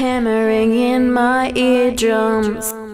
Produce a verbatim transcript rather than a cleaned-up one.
hammering in my eardrums.